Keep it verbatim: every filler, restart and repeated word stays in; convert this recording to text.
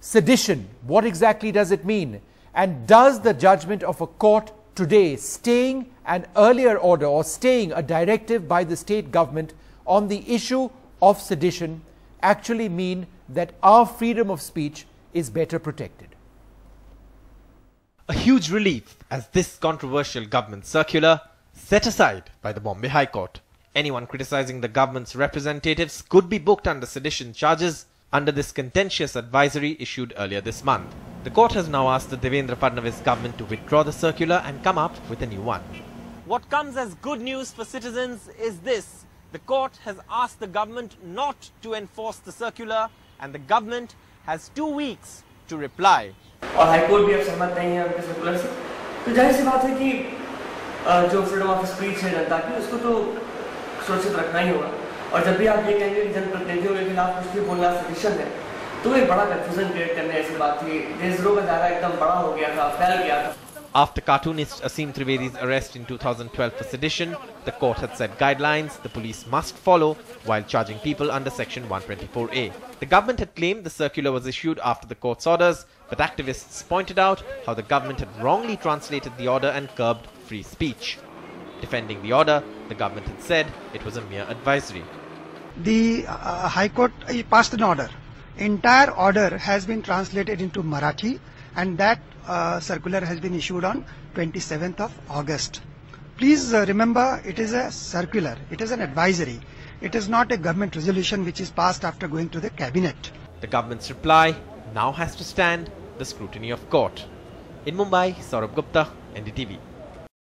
sedition. What exactly does it mean? And does the judgment of a court today staying an earlier order or staying a directive by the state government on the issue of sedition actually mean that our freedom of speech is better protected? A huge relief as this controversial government circular set aside by the Bombay High Court. Anyone criticizing the government's representatives could be booked under sedition charges under this contentious advisory issued earlier this month. The court has now asked the Devendra Fadnavis government to withdraw the circular and come up with a new one. What comes as good news for citizens is this. The court has asked the government not to enforce the circular, and the government has two weeks to reply. और high court भी अब सहमत नहीं है उनके circular से, तो जाहिर सी बात है कि जो फ्रीडम ऑफ स्पीच है जनता की, उसको तो सुरक्षित रखना ही होगा। और जब भी आप ये कहेंगे कि जनप्रतिनिधियों के खिलाफ कुछ भी बोलना सदिशन है, तो ये बड़ा कंफ्यूजन क्रिएट करने ऐसी बात थी। देशद्रोह का दायरा एकदम बड़ा हो गया था, फैल गया था। After cartoonist Aseem Trivedi's arrest in two thousand twelve for sedition, the court had set guidelines the police must follow while charging people under Section one twenty-four A. The government had claimed the circular was issued after the court's orders, but activists pointed out how the government had wrongly translated the order and curbed free speech. Defending the order, the government had said it was a mere advisory. The uh, High Court uh, passed an order. Entire order has been translated into Marathi, and that Uh, circular has been issued on twenty-seventh of August. Please uh, remember, it is a circular, it is an advisory. It is not a government resolution which is passed after going to the cabinet. The government's reply now has to stand the scrutiny of court. In Mumbai, Saurabh Gupta, N D T V.